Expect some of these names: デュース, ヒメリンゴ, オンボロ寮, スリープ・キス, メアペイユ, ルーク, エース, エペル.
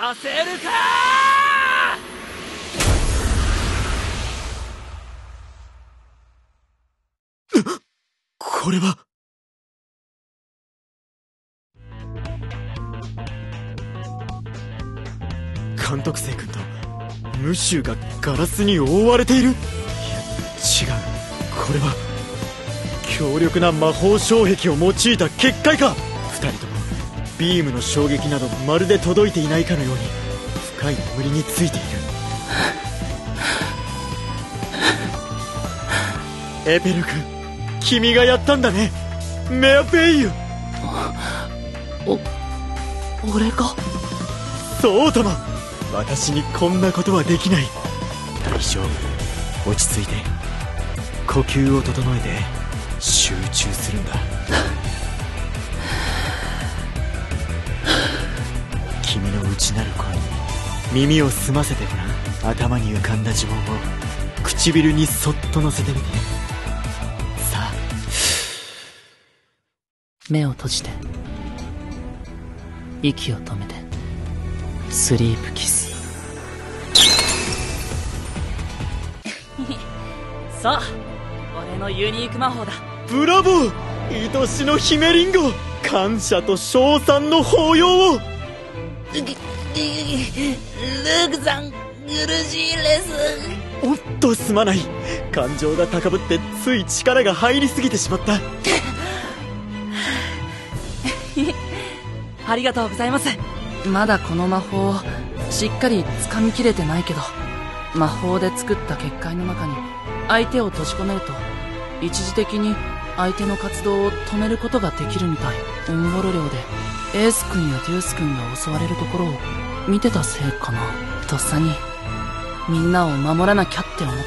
させるかー。これは。監督生君とムッシュがガラスに覆われている。いや違う、これは強力な魔法障壁を用いた結界か。2人ともビームの衝撃などまるで届いていないかのように深い眠りについている。エペル君、君がやったんだね。メアペイユ。俺か。そうとも、私にこんなことはできない。大丈夫、落ち着いて呼吸を整えて集中するんだ。君の内なる声に耳を澄ませてごらん。頭に浮かんだ呪文を唇にそっと乗せてみて。さあ、目を閉じて息を止めてスリープキス。さあ、俺のユニーク魔法だ。ブラボー、愛しのヒメリンゴ。感謝と称賛の抱擁を。ルークさん、苦しいです。おっと、すまない。感情が高ぶってつい力が入りすぎてしまった。ありがとうございます。まだこの魔法をしっかり掴みきれてないけど、魔法で作った結界の中に相手を閉じ込めると一時的に相手の活動を止めることができるみたい。オンボロ寮でエース君やデュース君が襲われるところを見てたせいかな。とっさにみんなを守らなきゃって思って。